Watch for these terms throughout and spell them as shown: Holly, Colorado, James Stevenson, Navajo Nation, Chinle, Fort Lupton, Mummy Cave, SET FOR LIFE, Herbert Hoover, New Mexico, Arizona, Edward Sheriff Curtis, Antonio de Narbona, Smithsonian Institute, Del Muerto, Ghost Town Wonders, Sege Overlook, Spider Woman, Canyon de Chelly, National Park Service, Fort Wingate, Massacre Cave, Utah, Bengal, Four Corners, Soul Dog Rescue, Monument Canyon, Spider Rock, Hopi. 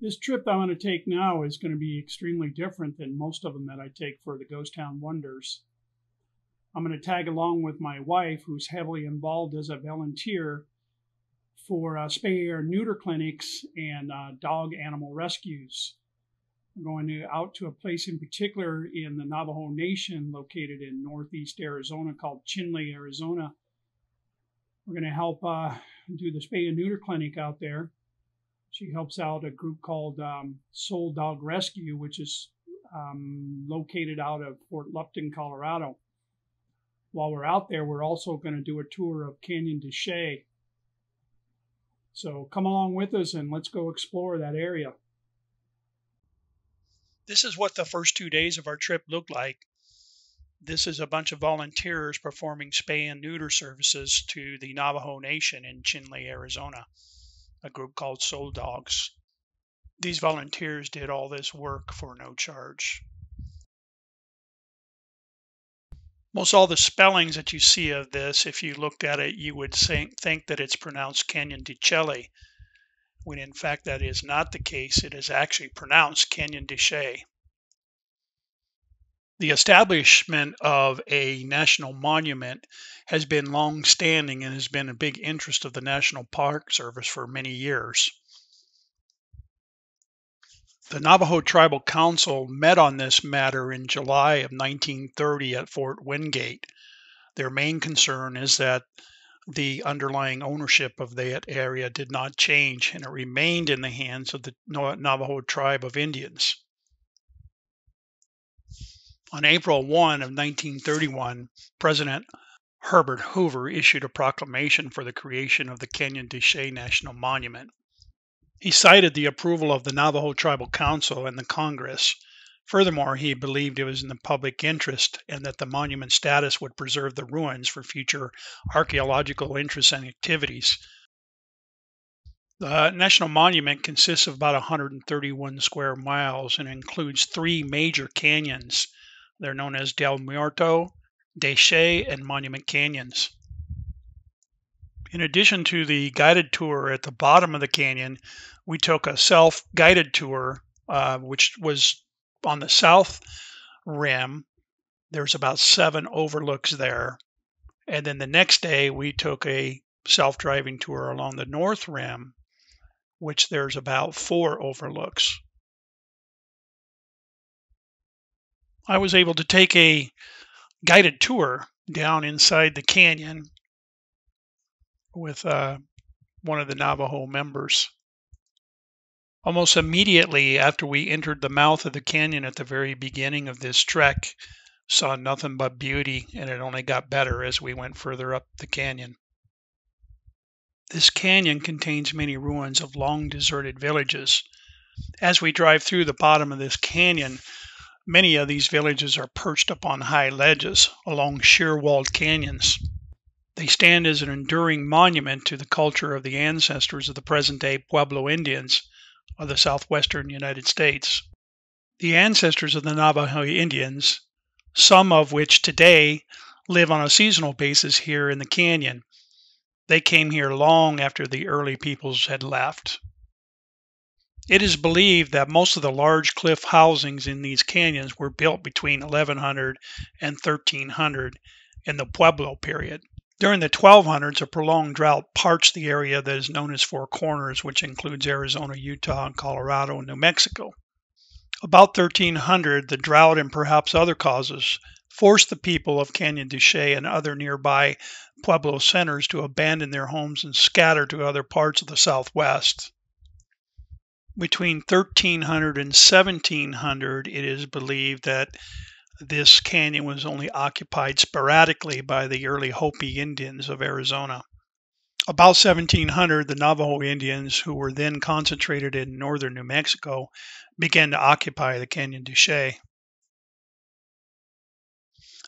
This trip I'm going to take now is going to be extremely different than most of them that I take for the Ghost Town Wonders. I'm going to tag along with my wife, who's heavily involved as a volunteer for spay or neuter clinics and dog animal rescues. I'm going out to a place in particular in the Navajo Nation located in northeast Arizona called Chinle, Arizona. We're going to help do the spay and neuter clinic out there. She helps out a group called Soul Dog Rescue, which is located out of Fort Lupton, Colorado. While we're out there, we're also going to do a tour of Canyon de Chelly. So come along with us and let's go explore that area. This is what the first 2 days of our trip looked like. This is a bunch of volunteers performing spay and neuter services to the Navajo Nation in Chinle, Arizona, a group called Soul Dogs. These volunteers did all this work for no charge. Most all the spellings that you see of this, if you looked at it, you would think that it's pronounced Canyon de Chelly, when in fact that is not the case. It is actually pronounced Canyon de Chelly. The establishment of a national monument has been long-standing and has been a big interest of the National Park Service for many years. The Navajo Tribal Council met on this matter in July of 1930 at Fort Wingate. Their main concern is that the underlying ownership of that area did not change and it remained in the hands of the Navajo tribe of Indians. On April 1 of 1931, President Herbert Hoover issued a proclamation for the creation of the Canyon de Chelly National Monument. He cited the approval of the Navajo Tribal Council and the Congress. Furthermore, he believed it was in the public interest and that the monument status would preserve the ruins for future archaeological interests and activities. The National Monument consists of about 131 square miles and includes three major canyons. They're known as Del Muerto, de Chelly, and Monument Canyons. In addition to the guided tour at the bottom of the canyon, we took a self-guided tour, which was on the south rim. There's about 7 overlooks there. And then the next day, we took a self-driving tour along the north rim, which there's about 4 overlooks. I was able to take a guided tour down inside the canyon with one of the Navajo members. Almost immediately after we entered the mouth of the canyon at the very beginning of this trek, saw nothing but beauty, and it only got better as we went further up the canyon. This canyon contains many ruins of long deserted villages. As we drive through the bottom of this canyon, many of these villages are perched upon high ledges along sheer-walled canyons. They stand as an enduring monument to the culture of the ancestors of the present-day Pueblo Indians of the southwestern United States. The ancestors of the Navajo Indians, some of which today live on a seasonal basis here in the canyon, they came here long after the early peoples had left. It is believed that most of the large cliff housings in these canyons were built between 1100 and 1300 in the Pueblo period. During the 1200s, a prolonged drought parched the area that is known as Four Corners, which includes Arizona, Utah, Colorado, and New Mexico. About 1300, the drought and perhaps other causes forced the people of Canyon de Chelly and other nearby Pueblo centers to abandon their homes and scatter to other parts of the Southwest. Between 1300 and 1700, it is believed that this canyon was only occupied sporadically by the early Hopi Indians of Arizona. About 1700, the Navajo Indians, who were then concentrated in northern New Mexico, began to occupy the Canyon de Chelly.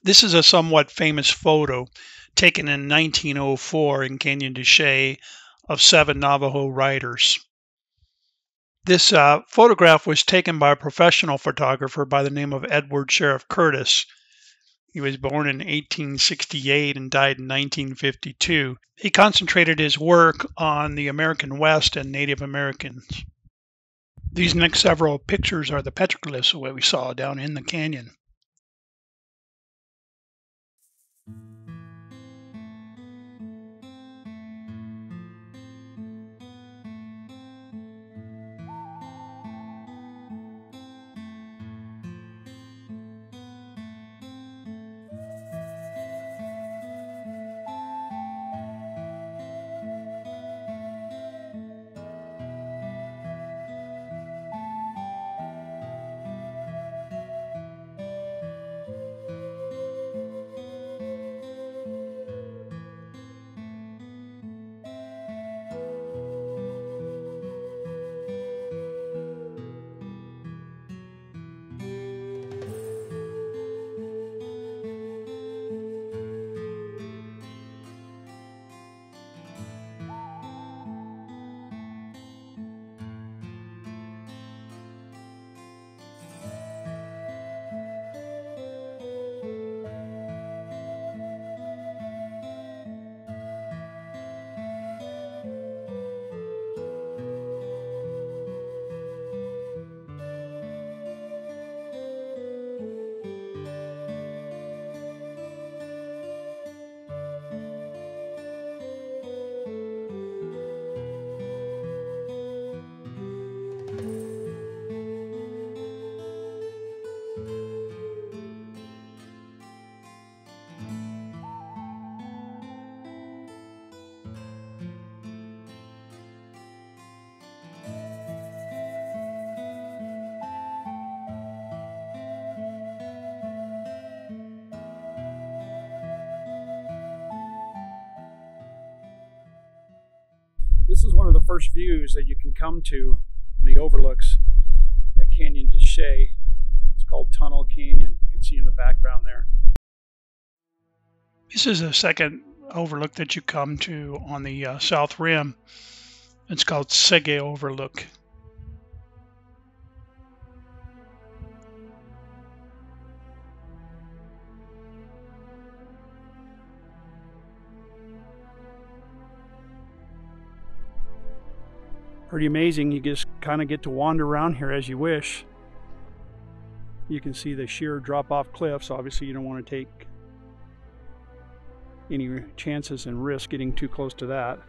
This is a somewhat famous photo taken in 1904 in Canyon de Chelly of 7 Navajo riders. This photograph was taken by a professional photographer by the name of Edward Sheriff Curtis. He was born in 1868 and died in 1952. He concentrated his work on the American West and Native Americans. These next several pictures are the petroglyphs that we saw down in the canyon. This is one of the first views that you can come to when the overlooks at Canyon de Chelly. It's called Tunnel Canyon. You can see in the background there. This is the second overlook that you come to on the south rim. It's called Sege Overlook. Pretty amazing. You just kind of get to wander around here as you wish. You can see the sheer drop-off cliffs. Obviously you don't want to take any chances and risk getting too close to that.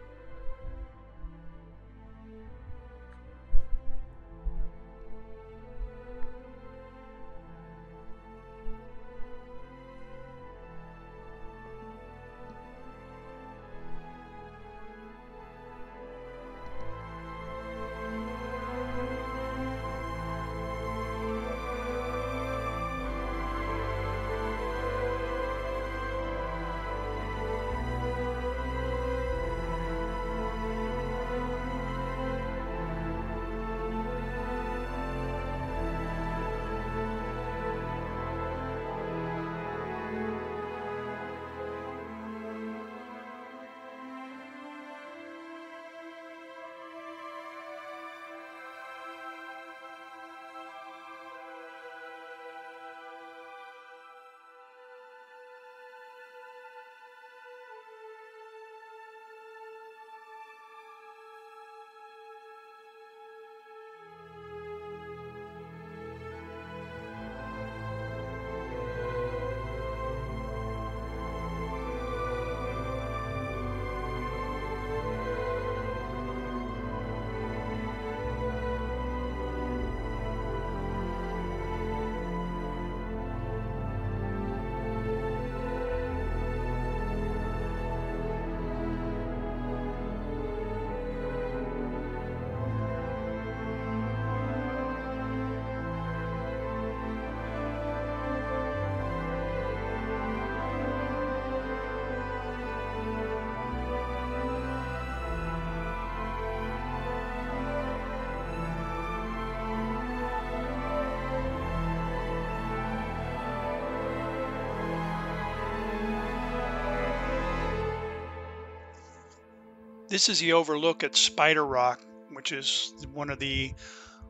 This is the overlook at Spider Rock, which is one of the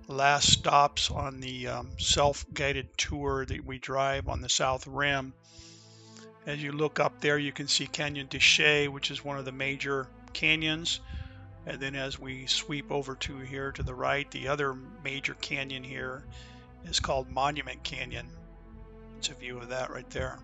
last stops on the self-guided tour that we drive on the South Rim. As you look up there, you can see Canyon de Chelly, which is one of the major canyons. And then as we sweep over to here to the right, the other major canyon here is called Monument Canyon. It's a view of that right there.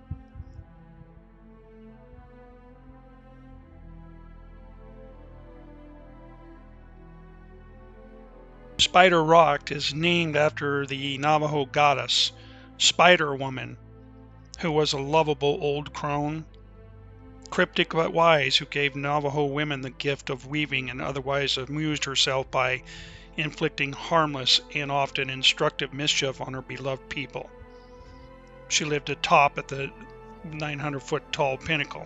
Spider Rock is named after the Navajo goddess, Spider Woman, who was a lovable old crone, cryptic but wise, who gave Navajo women the gift of weaving and otherwise amused herself by inflicting harmless and often instructive mischief on her beloved people. She lived atop at the 900-foot tall pinnacle.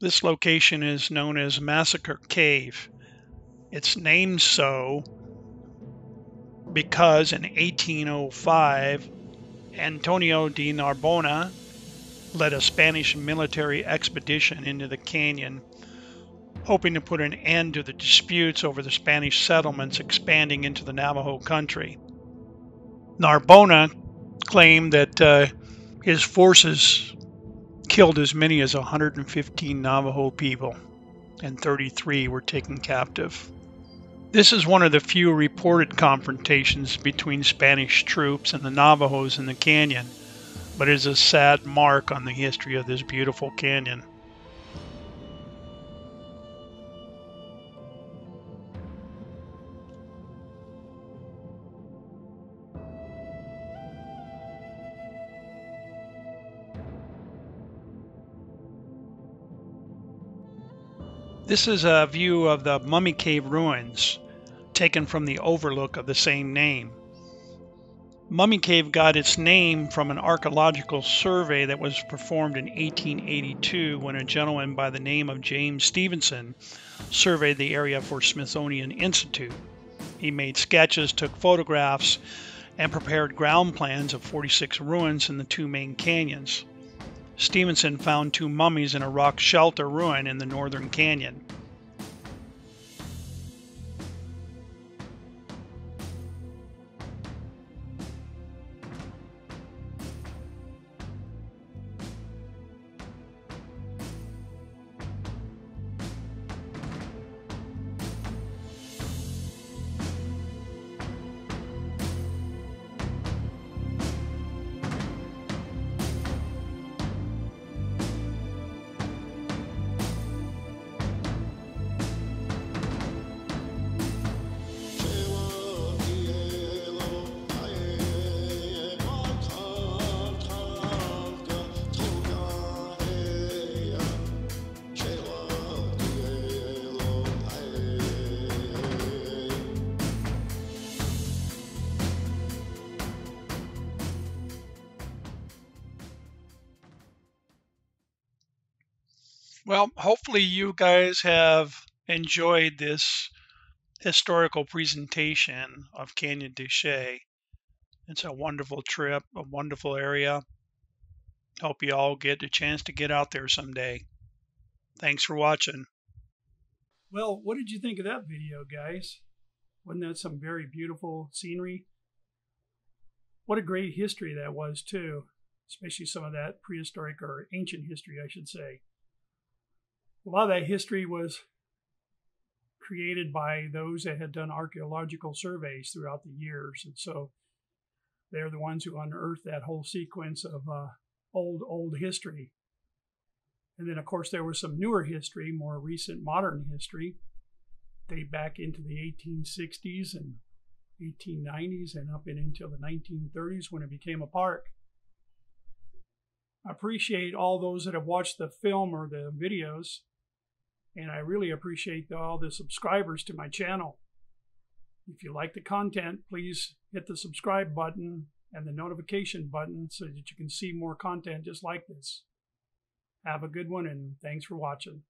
This location is known as Massacre Cave. It's named so because in 1805, Antonio de Narbona led a Spanish military expedition into the canyon, hoping to put an end to the disputes over the Spanish settlements expanding into the Navajo country. Narbona claimed that his forces killed as many as 115 Navajo people, and 33 were taken captive. This is one of the few reported confrontations between Spanish troops and the Navajos in the canyon, but is a sad mark on the history of this beautiful canyon. This is a view of the Mummy Cave ruins, taken from the overlook of the same name. Mummy Cave got its name from an archaeological survey that was performed in 1882 when a gentleman by the name of James Stevenson surveyed the area for Smithsonian Institute. He made sketches, took photographs, and prepared ground plans of 46 ruins in the two main canyons. Stevenson found two mummies in a rock shelter ruin in the northern canyon. Well, hopefully you guys have enjoyed this historical presentation of Canyon de Chelly. It's a wonderful trip, a wonderful area. Hope you all get a chance to get out there someday. Thanks for watching. Well, what did you think of that video, guys? Wasn't that some very beautiful scenery? What a great history that was, too. Especially some of that prehistoric or ancient history, I should say. A lot of that history was created by those that had done archaeological surveys throughout the years. And so they're the ones who unearthed that whole sequence of old history. And then, of course, there was some newer history, more recent modern history, dating back into the 1860s and 1890s and up until the 1930s when it became a park. I appreciate all those that have watched the film or the videos. And I really appreciate all the subscribers to my channel. If you like the content, please hit the subscribe button and the notification button so that you can see more content just like this. Have a good one, and thanks for watching.